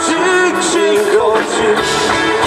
chick, chick, oh chick.